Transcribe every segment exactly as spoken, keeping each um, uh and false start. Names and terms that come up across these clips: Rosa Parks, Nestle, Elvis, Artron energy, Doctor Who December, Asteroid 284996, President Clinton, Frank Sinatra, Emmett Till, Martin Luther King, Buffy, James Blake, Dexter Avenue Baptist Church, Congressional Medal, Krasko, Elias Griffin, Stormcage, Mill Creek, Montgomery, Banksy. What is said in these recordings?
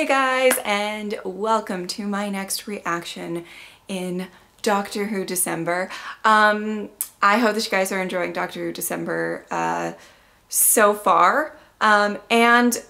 Hey guys, and welcome to my next reaction in Doctor Who December. Um, I hope that you guys are enjoying Doctor Who December uh, so far. Um, and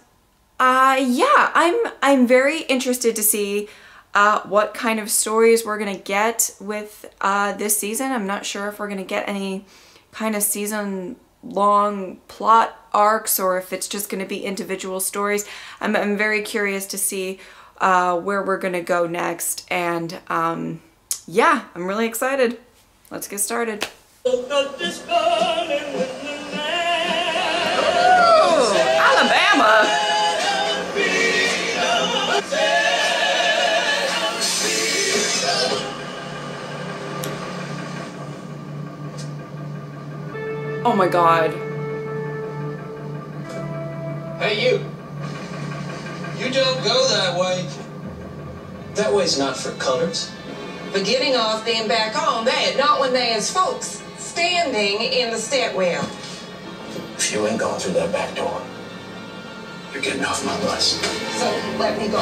uh, yeah, I'm, I'm very interested to see uh, what kind of stories we're gonna get with uh, this season. I'm not sure if we're gonna get any kind of season long plot arcs or if it's just going to be individual stories. I'm, I'm very curious to see uh, where we're going to go next, and um, yeah, I'm really excited. Let's get started. Ooh, Alabama! Oh my God. Hey you, you don't go that way. That way's not for coloreds. For getting off, then back on that, not when there's folks standing in the stairwell. If you ain't going through that back door, you're getting off my bus. So let me go.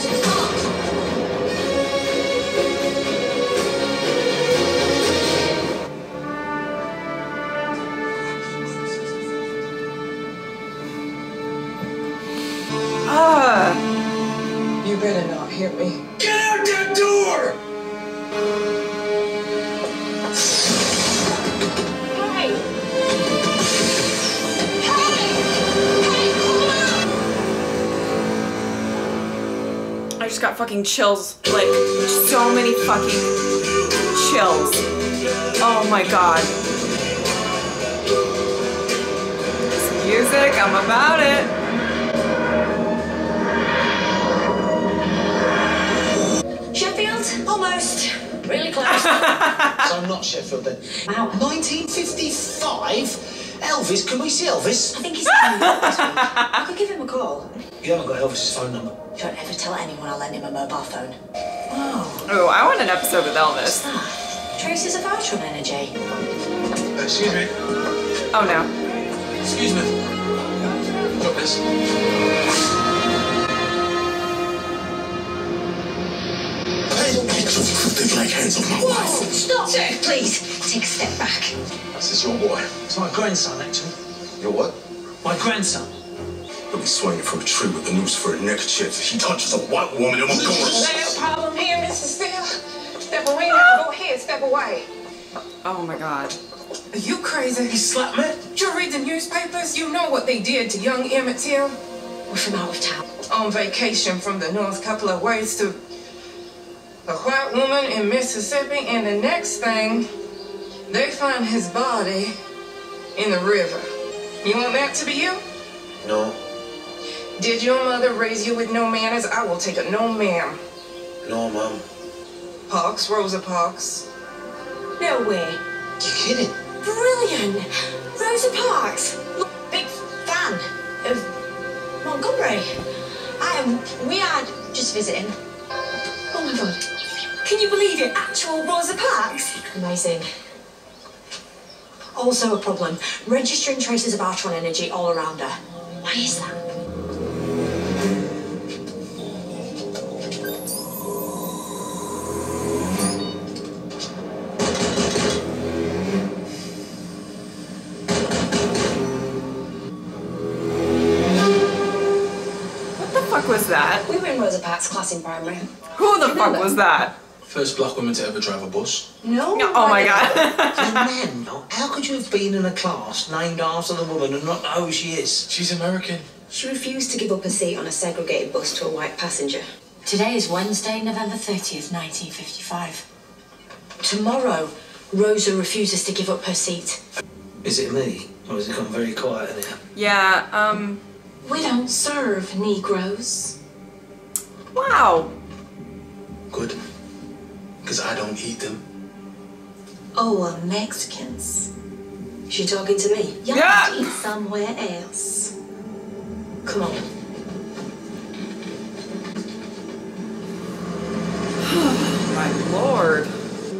Come on. You better not hear me. Get out that door! Hey! Hey! Hey, come on! I just got fucking chills. Like, so many fucking chills. Oh my God. This music, I'm about it. Almost. Really close. So I'm not Sheffield then. Wow. nineteen fifty-five? Elvis? Can we see Elvis? I think he's I could give him a call. You haven't got Elvis's phone number. Don't ever tell anyone I lent him a mobile phone. Oh. Oh, I want an episode with Elvis. What's that? Traces of Artron energy. Excuse me. Oh no. Excuse me. Drop this. Like hands on my Whoa, wife. Stop! Sir, please, take a step back. This is your boy. It's my grandson, actually. Your what? My grandson. He'll be swinging from a tree with the noose for a neckerchief. He touches a white woman in Montgomery. There's no problem here, Missus Steele. Step away now. Go ahead, step away. Oh my God. Are you crazy? He slapped me? You read the newspapers? You know what they did to young Emmett Till? We're from out of town. On vacation from the north, couple of ways to a white woman in Mississippi, and the next thing, they find his body in the river. You want that to be you? No. Did your mother raise you with no manners? I will take a no, ma'am. No, ma'am. Parks, Rosa Parks. No way. You kidding? Brilliant. Rosa Parks. Big fan of Montgomery. I am. We are just visiting. Oh my God. Can you believe it? Actual Rosa Parks? Amazing. Also a problem. Registering traces of Artron energy all around her. Why is that? What the fuck was that? We were in Rosa Parks' class in primary. Who the fuck was that? First black woman to ever drive a bus. No. no oh my God. Man, how could you have been in a class named after the woman and not know who she is? She's American. She refused to give up a seat on a segregated bus to a white passenger. Today is Wednesday, November thirtieth, nineteen fifty-five. Tomorrow, Rosa refuses to give up her seat. Is it me? Or has it gone very quiet in here? Yeah, um... we don't serve Negroes. Wow. Good. Because I don't eat them. Oh, well, Mexicans. Is she talking to me? Y'all yeah. Eat somewhere else. Come on. My Lord.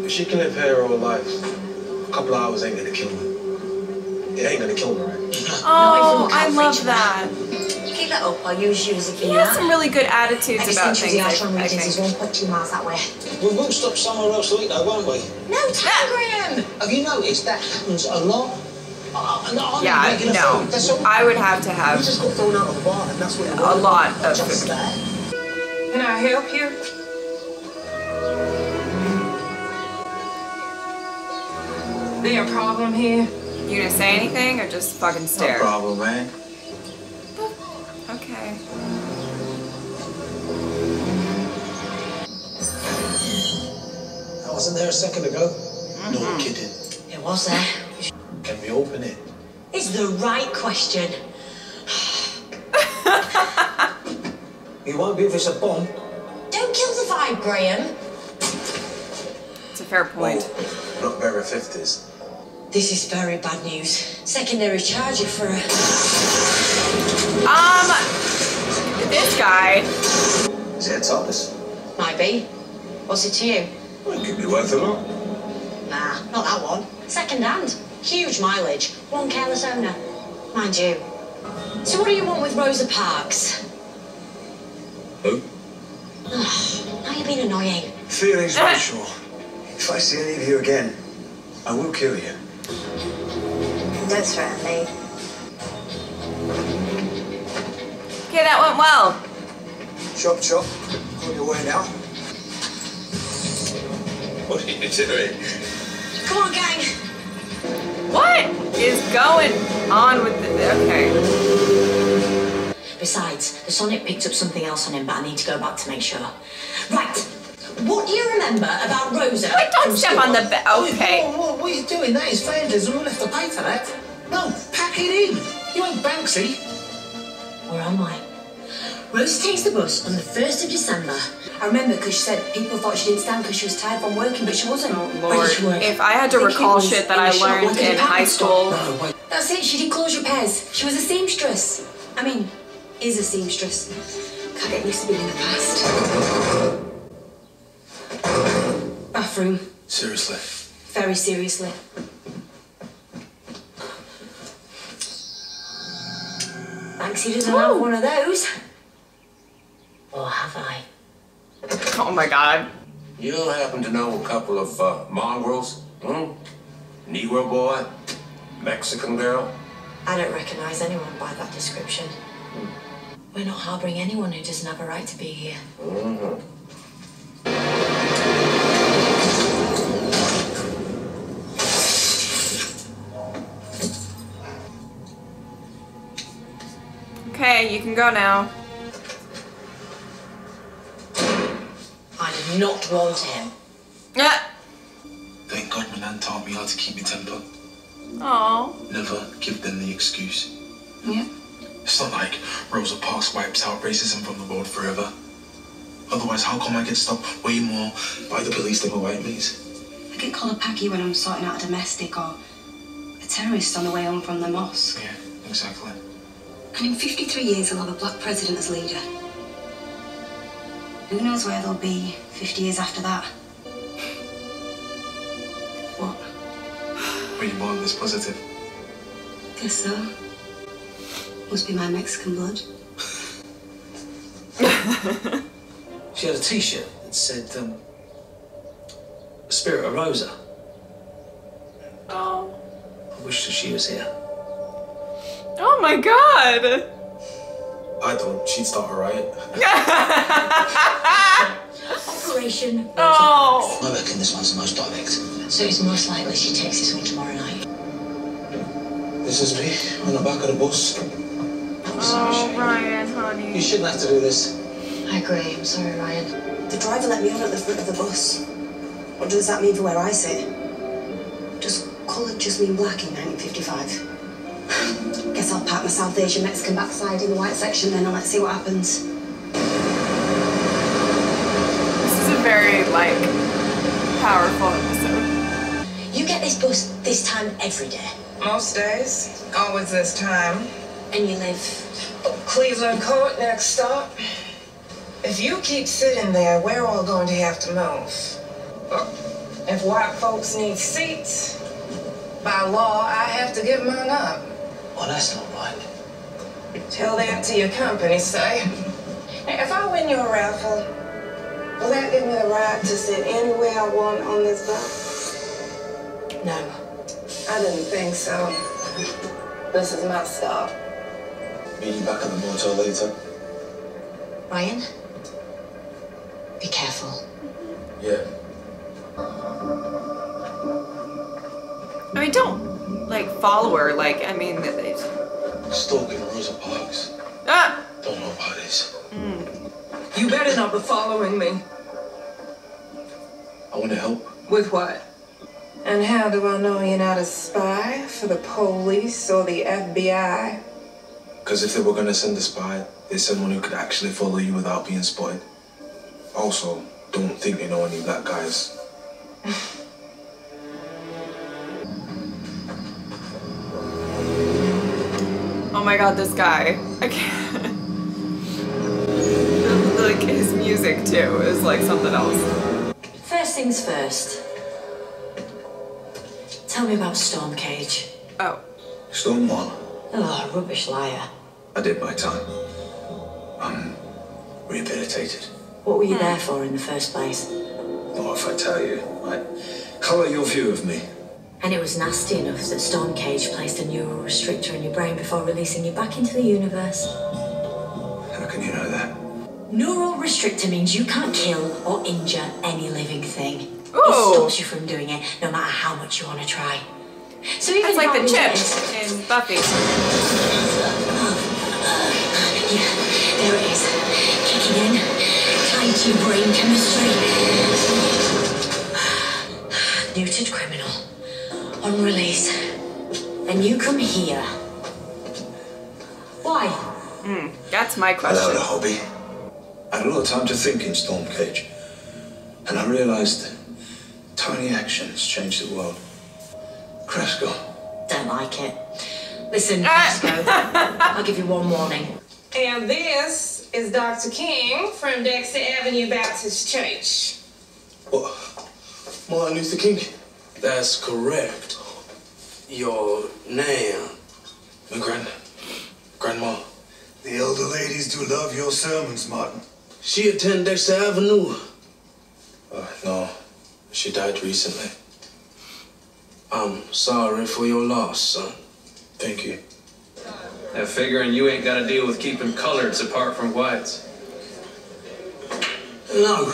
If she can live here all her life, a couple of hours ain't gonna kill me. It ain't gonna kill me, right? Oh, no, I love that. Keep little while you was using it. He has some really good attitudes about things. I just think it's one point two miles that way. We will stop somewhere else to eat though, won't we? No, Telegram! Have you noticed that happens a lot? Uh, no, yeah, no. All, I would have to have just got thrown out of bar, and that's what a lot of just food. Can I help you? Is there a problem here? You gonna say anything or just fucking stare? No problem, man. Okay. I wasn't there a second ago. Mm-hmm. No kidding. It was there. Can we open it? It's the right question. It won't be if it's a bomb. Don't kill the vibe, Graham. It's a fair point. Wait, not very fifties. This is very bad news. Secondary charger for a... Um, this guy. Is it Thomas? Might be. What's it to you? Well, it could be worth a lot. Nah, not that one. Second hand. Huge mileage. One careless owner. Mind you. So what do you want with Rosa Parks? Who? Oh, now you've been annoying. Feelings mutual. If I see any of you again, I will kill you. Don't threaten me. Okay, that went well. Chop, chop. On your way now. What are you doing? Come on, gang. What is going on with the... Okay. Besides, the Sonic picked up something else on him, but I need to go back to make sure. Right. What do you remember about Rosa? Wait, don't step on the bed. Okay. Whoa, whoa, what are you doing? That is vandalism. We'll have to pay for that. No, pack it in. You ain't Banksy. Where am I? Rosa takes the bus on the first of December. I remember because she said people thought she didn't stand because she was tired from working, but she wasn't. Oh, Lord. She work? If I had to I recall shit that I learned in high school. No, that's it. She did clothes repairs. She was a seamstress. I mean, is a seamstress. Can't get used to being in the past. Bathroom. Seriously? Very seriously. Banksy doesn't have one of those. Or have I? Oh my god. You happen to know a couple of uh, mongrels? Hmm? Negro boy? Mexican girl? I don't recognize anyone by that description. Hmm. We're not harboring anyone who doesn't have a right to be here. Mm-hmm. Okay, you can go now. I did not want him. Yeah. Thank God my nan taught me how to keep my temper. Aww. Never give them the excuse. Yeah. It's not like Rosa Parks wipes out racism from the world forever. Otherwise, how come I get stopped way more by the police than my white mates? I get called a packy when I'm sorting out a domestic or a terrorist on the way home from the mosque. Yeah, exactly. And in fifty-three years, I'll have a black president as leader. Who knows where they'll be fifty years after that? What? Were you born this positive? Guess so. Must be my Mexican blood. She had a t-shirt that said, um, Spirit of Rosa. Oh. I wish that she was here. Oh my god! I don't. She'd start a riot. Operation. Oh! I reckon this one's the most direct. So it's most likely she takes this one tomorrow night. This is me on the back of the bus. I'm sorry, oh, Shane. Ryan, honey. You shouldn't have to do this. I agree. I'm sorry, Ryan. The driver let me on at the front of the bus. What does that mean for where I sit? Does colour just mean black in nineteen fifty-five? Guess I'll pack my South Asian Mexican backside in the white section then and let's see what happens. This is a very, like, powerful episode. You get this bus this time every day. Most days. Always this time. And you live? Oh, Cleveland Court, next stop. If you keep sitting there, we're all going to have to move. But if white folks need seats, by law, I have to give mine up. Well, that's not right. Tell that to your company, Si. Now, if I win your raffle, will that give me the right to sit anywhere I want on this boat? No, I didn't think so. This is my stop. Meet you back at the motel later. Ryan, be careful. Yeah. I mean, don't, like, follow her. Like, I mean, they... Stalking Rosa Parks. Ah! Don't know about this. Mm. You better not be following me. I want to help. With what? And how do I know you're not a spy for the police or the F B I? Because if they were going to send a spy, they'd send one who could actually follow you without being spotted. Also, don't think they know any black guys. Oh my god, this guy. I can't. Like, his music, too, is like something else. First things first. Tell me about Stormcage. Oh. Storm one. Oh, rubbish liar. I did my time. I'm rehabilitated. What were you there for in the first place? Oh, if I tell you, I colour your view of me. And it was nasty enough that Stormcage placed a neural restrictor in your brain before releasing you back into the universe. How can you know that? Neural restrictor means you can't kill or injure any living thing. Ooh. It stops you from doing it, no matter how much you want to try. So even that's like the chips in Buffy. Oh, yeah, there it is. Kicking in, tied to your brain chemistry. Neutered criminal. On release, and you come here. Why? Mm, that's my question. I had a hobby. I had a lot of time to think in Stormcage, and I realized that tiny actions change the world. Krasko. Don't like it. Listen, Krasko, I'll give you one warning. And this is Doctor King from Dexter Avenue Baptist Church. What? Martin Luther King? That's correct. Your name? My grand... Grandma. The elder ladies do love your sermons, Martin. She attended Dexter Avenue. Uh, no. She died recently. I'm sorry for your loss, son. Thank you. That figuring you ain't got to deal with keeping coloreds apart from whites. No.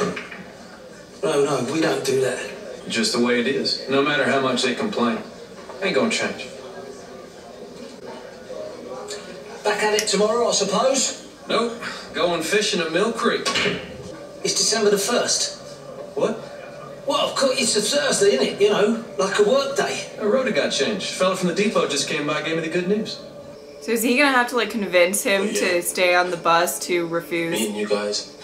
No, no, we don't do that. Just the way it is. No matter how much they complain. Ain't gonna change. Back at it tomorrow, I suppose? Nope. Going fishing at Mill Creek. It's December the first. What? Well, of course, it's a Thursday, isn't it? You know, like a work day. A road got changed. Fella from the depot just came by and gave me the good news. So is he gonna have to, like, convince him oh, yeah. to stay on the bus to refuse? Meeting you guys.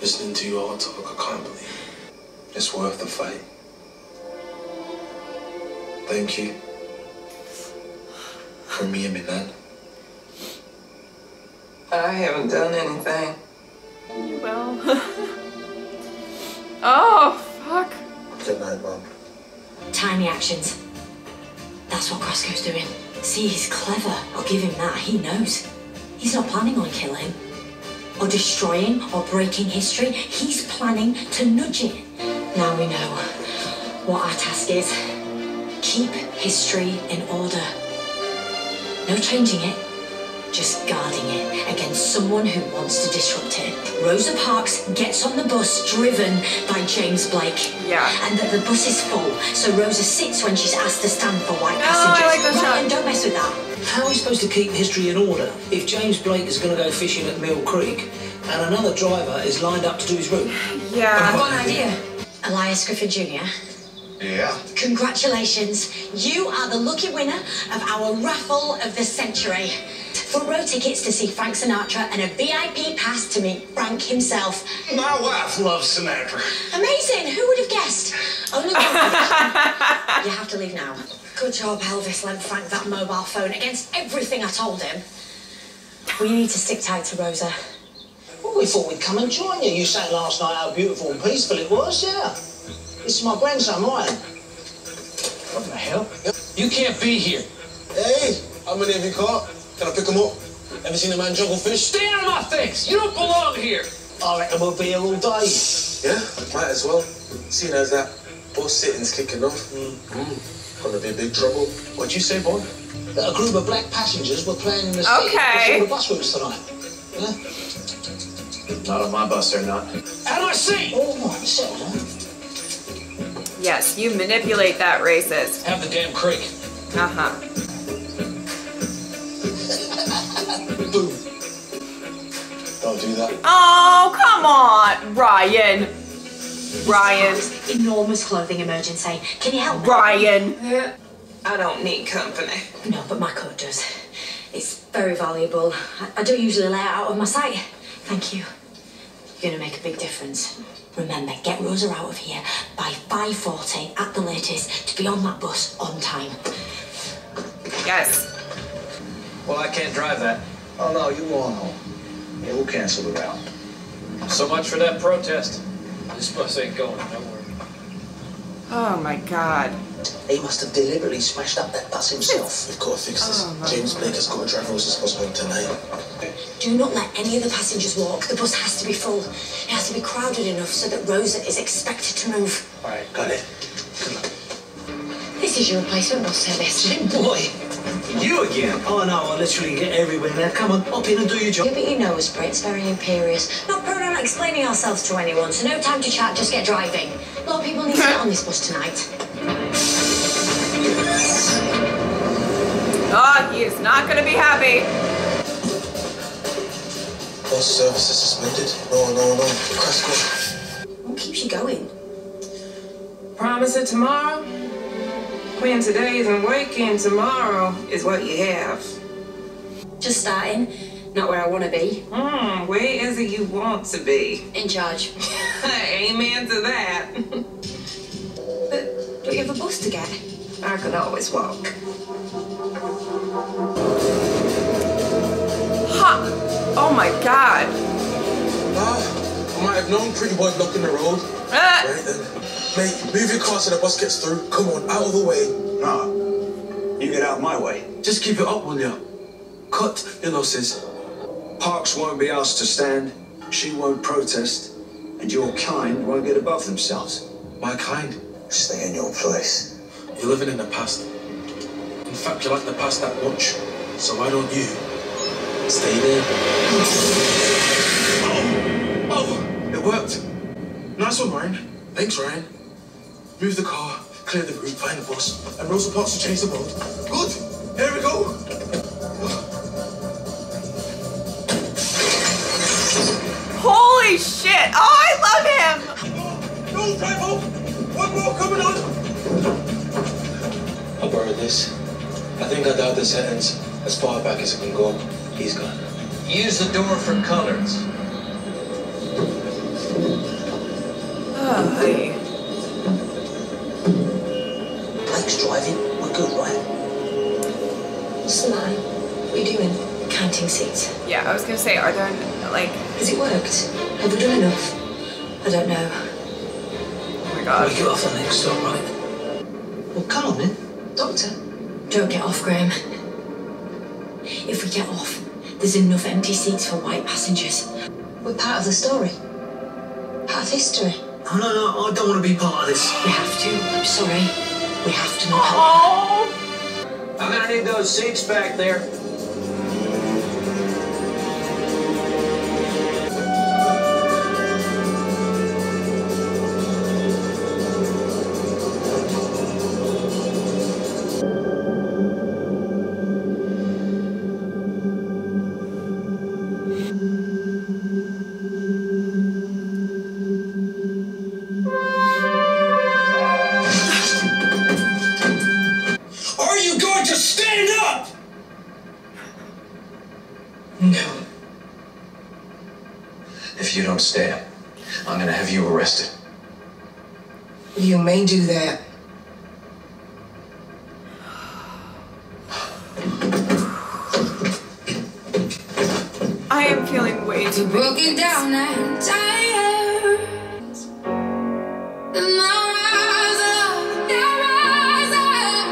Listening to you all talk, I can't believe it. It's worth the fight. Thank you. For me and me none. I haven't done anything. Well. Oh, fuck. Good night, Mom. Tiny actions. That's what Krasko's doing. See, he's clever. I'll give him that. He knows. He's not planning on killing, or destroying, or breaking history. He's planning to nudge it. Now we know what our task is. Keep history in order. No changing it, just guarding it against someone who wants to disrupt it. Rosa Parks gets on the bus driven by James Blake. Yeah. And that the bus is full, so Rosa sits when she's asked to stand for white passengers. Oh, I like that shot. Ryan, don't mess with that. How are we supposed to keep history in order if James Blake is going to go fishing at Mill Creek and another driver is lined up to do his route? Yeah. I've got an idea. Elias Griffin Junior Yeah. Congratulations. You are the lucky winner of our raffle of the century. Front row tickets to see Frank Sinatra and a V I P pass to meet Frank himself. My wife loves Sinatra. Amazing. Who would have guessed? Only one. You have to leave now. Good job, Elvis. Lent Frank that mobile phone against everything I told him. We need to stick tight to Rosa. Well, we thought we'd come and join you. You said last night how beautiful and peaceful it was, yeah. This is my grandson, Ryan. What the hell? You can't be here. Hey, how many have you caught? Can I pick them up? Ever seen a man juggle fish? Stay out of my face! You don't belong here! I reckon we'll be here all day. Yeah, might as well. Seeing as that boss sitting's kicking off, mm. Mm. gonna be big trouble. What'd you say, boy? That a group of black passengers were playing in the state okay. before the bus routes tonight. Yeah? Not on my bus, they're not. How do I see? Oh, my, settle down. Yes, you manipulate that racist. Have the damn creek. Uh-huh. Boom. Don't do that. Oh, come on, Ryan. Ryan. Enormous clothing emergency. Can you help me? Ryan. Yeah. I don't need company. No, but my coat does. It's very valuable. I, I do usually lay it out of my sight. Thank you. You're going to make a big difference. Remember, get Rosa out of here by five forty at the latest to be on that bus on time. Yes. Well, I can't drive that. Oh, no, you all know. Yeah, we'll cancel the round. So much for that protest. This bus ain't going nowhere. Oh, my God. He must have deliberately smashed up that bus himself. We've got to fix this. Oh, James Blake has got to drive Rosa's bus home tonight. Do not let any of the passengers walk. The bus has to be full. It has to be crowded enough so that Rosa is expected to move. All right, got it. Come on. This is your replacement bus service. Hey, boy. You again? Oh no, I literally get everywhere now. Come on, hop in and do your job. Yeah, but you know us, Brits, very imperious. Not prone on explaining ourselves to anyone, so no time to chat, just get driving. A lot of people need to get on this bus tonight. Oh, he is not going to be happy. Bus service is suspended. No, no, no. Krasko. What keeps you going? Promise it tomorrow? When today isn't working, tomorrow is what you have. Just starting, not where I want to be. Hmm, where is it you want to be? In charge. Amen to that. But do you have a bus to get? I could always walk. Ha! Oh my God. Ah, I might have known pretty well blocking the road. Ah. Right then. Mate, move your car so the bus gets through. Come on, out of the way. Nah, you get out of my way. Just keep it up, will ya? Cut your losses. Parks won't be asked to stand. She won't protest. And your kind won't get above themselves. My kind? Stay in your place. You're living in the past. In fact, you like the past that much. So why don't you stay there? Oh, oh, it worked. Nice one, Ryan. Thanks, Ryan. Move the car, clear the route, find the bus, and Rosa Parks will change the road. Good! Here we go! Holy shit! Oh, I love him! No, no, drive home! One more coming on! I'll borrow this. I think I dialed the sentence as far back as it can go. He's gone. Use the door for colors. Oh, Blake's driving, we're good, right? Sly, what are you doing? Counting seats. Yeah, I was gonna say, are there, like... Has it worked? Have we done enough? I don't know. Oh my God. We get off on the next stop, right? Well, come on then. Doctor. Don't get off, Graham. If we get off, there's enough empty seats for white passengers. We're part of the story. Part of history. No, no, no, I don't want to be part of this. We have to. I'm sorry. We have to not help. Oh. I'm going to need those seats back there. Stand. I'm gonna have you arrested. You may do that. I am feeling way too broken down and tired. And I rise up, I rise up,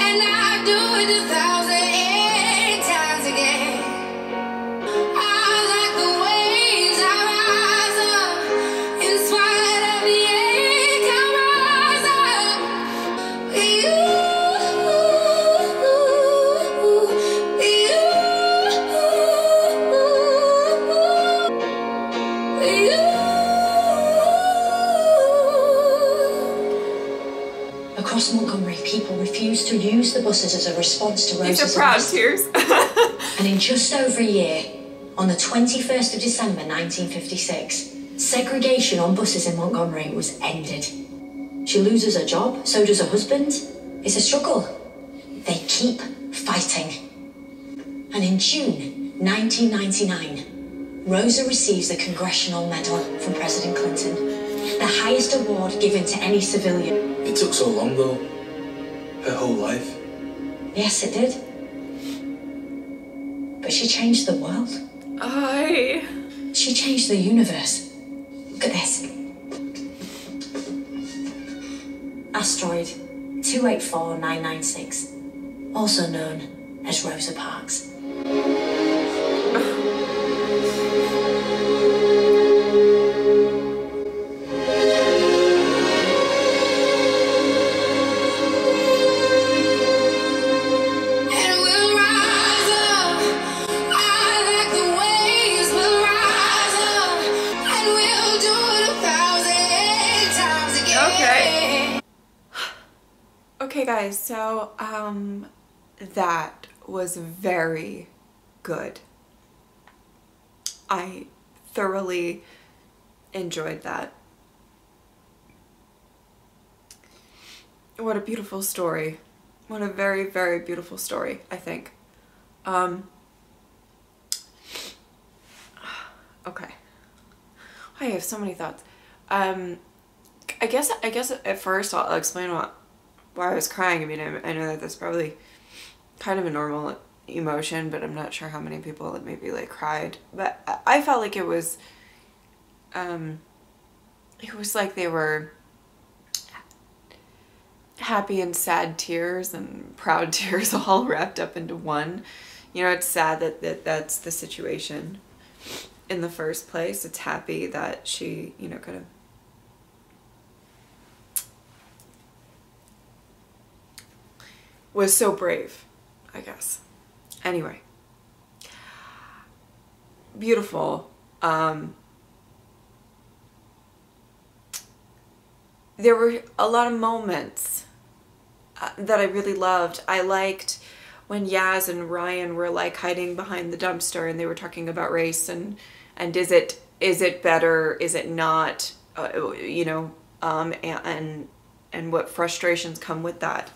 and I do it a thousand times again. refused to use the buses as a response to Rosa's These are proud tears. And in just over a year, on the twenty-first of December nineteen fifty-six, segregation on buses in Montgomery was ended. She loses her job, so does her husband. It's a struggle. They keep fighting. And in June nineteen ninety-nine, Rosa receives the Congressional Medal from President Clinton, the highest award given to any civilian. It took so long, though. Her whole life. Yes, it did. But she changed the world. I... She changed the universe. Look at this. Asteroid two eight four nine nine six, also known as Rosa Parks. Okay, guys, so um, that was very good. I thoroughly enjoyed that. What a beautiful story. What a very, very beautiful story, I think. Um, okay. I have so many thoughts. Um, I guess, I guess at first I'll explain what why I was crying. I mean, I know that that's probably kind of a normal emotion, but I'm not sure how many people that maybe like cried, but I felt like it was um it was like they were happy and sad tears and proud tears all wrapped up into one. You know, it's sad that, that that's the situation in the first place. It's happy that she, you know, kind of was so brave, I guess. Anyway, beautiful. Um, there were a lot of moments uh, that I really loved. I liked when Yaz and Ryan were like hiding behind the dumpster and they were talking about race and and is it is it better, is it not, uh, you know, um, and, and and what frustrations come with that.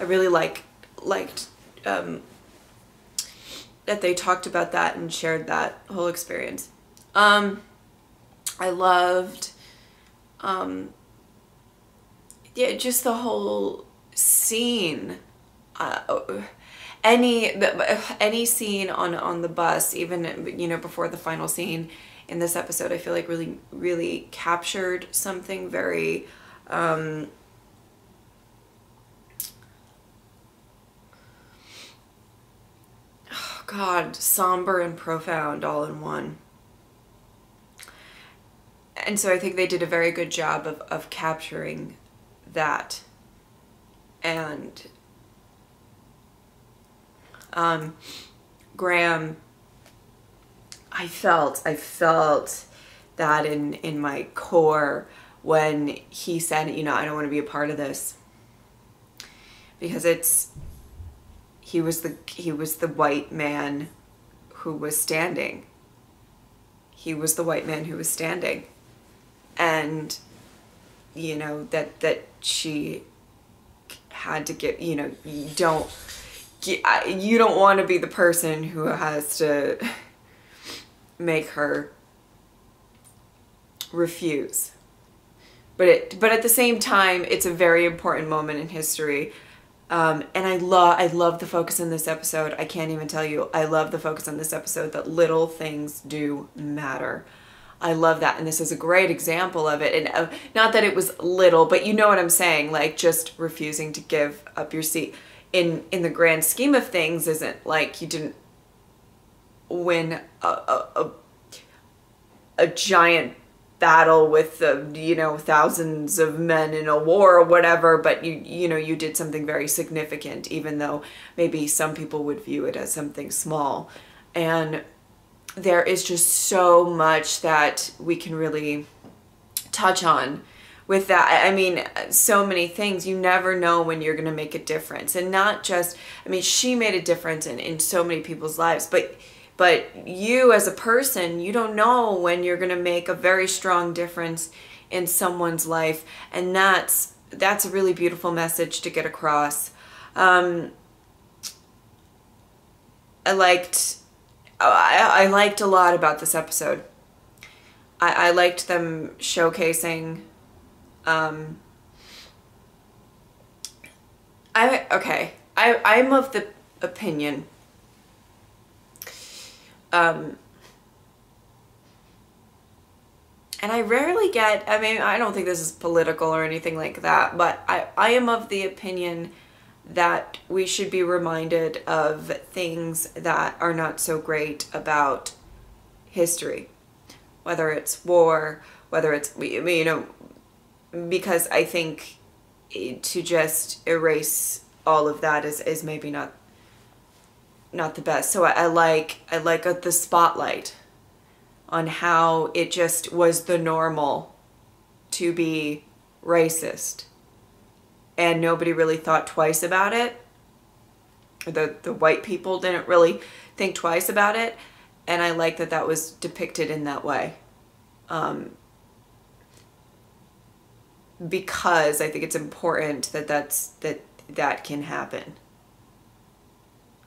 I really like liked um, that they talked about that and shared that whole experience. Um, I loved, um, yeah, just the whole scene. Uh, any any scene on on the bus, even, you know, before the final scene in this episode, I feel like really really captured something very. Um, God, somber and profound all in one. And so I think they did a very good job of, of capturing that. And um, Graham, I felt, I felt that in, in my core when he said, you know, I don't want to be a part of this. Because it's, He was the he was the white man who was standing. He was the white man who was standing. And you know that that she had to get, you know, you don't you don't want to be the person who has to make her refuse. But it but at the same time, it's a very important moment in history. Um, and I love, I love the focus in this episode. I can't even tell you. I love the focus on this episode that little things do matter. I love that. And this is a great example of it. And uh, not that it was little, but you know what I'm saying? Like just refusing to give up your seat in, in the grand scheme of things isn't like you didn't win a, a, a, a giant battle with the, you know, thousands of men in a war or whatever, but you you know you did something very significant, even though maybe some people would view it as something small. And there is just so much that we can really touch on with that. I mean, so many things. You never know when you're going to make a difference. And not just, I mean, she made a difference in, in so many people's lives, but but you as a person, you don't know when you're going to make a very strong difference in someone's life. And that's, that's a really beautiful message to get across. Um, I liked, I, I liked a lot about this episode. I, I liked them showcasing, um, I, okay, I, I'm of the opinion, um, and I rarely get, I mean, I don't think this is political or anything like that, but I, I am of the opinion that we should be reminded of things that are not so great about history. Whether it's war, whether it's, you know, because I think to just erase all of that is, is maybe not not the best. So I, I like I like a, the spotlight on how it just was the normal to be racist, and nobody really thought twice about it. The the white people didn't really think twice about it. And I like that that was depicted in that way, um, because I think it's important that that's, that that can happen,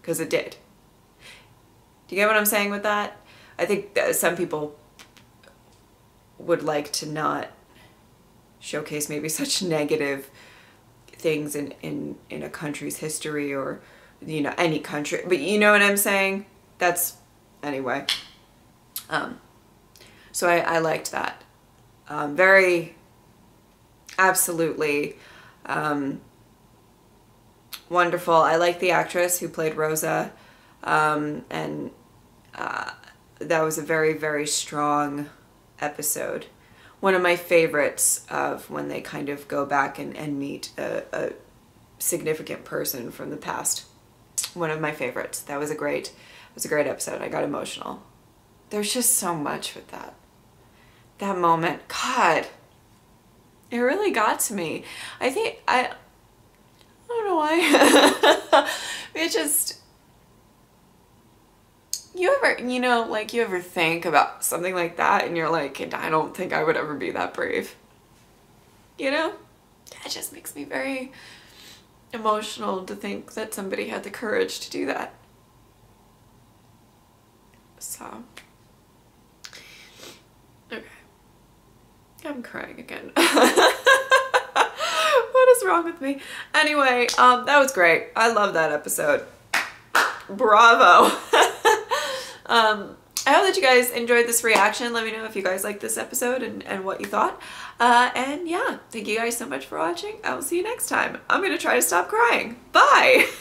because it did. Do you get what I'm saying with that? I think that some people would like to not showcase maybe such negative things in, in, in a country's history, or, you know, any country, but you know what I'm saying? That's... Anyway, um, so I, I liked that. Um, very, absolutely um, wonderful. I liked the actress who played Rosa, um, and uh, that was a very, very strong episode. One of my favorites of when they kind of go back and, and meet a, a significant person from the past. One of my favorites. That was a great... It was a great episode. I got emotional. There's just so much with that. That moment. God. It really got to me. I think, I, I don't know why. It just, you ever, you know, like you ever think about something like that and you're like, I don't think I would ever be that brave. You know? That just makes me very emotional to think that somebody had the courage to do that. So, okay, I'm crying again. What is wrong with me? Anyway, um, that was great. I love that episode. Bravo. um, I hope that you guys enjoyed this reaction. Let me know if you guys liked this episode and, and what you thought. Uh, and yeah, thank you guys so much for watching. I will see you next time. I'm going to try to stop crying. Bye.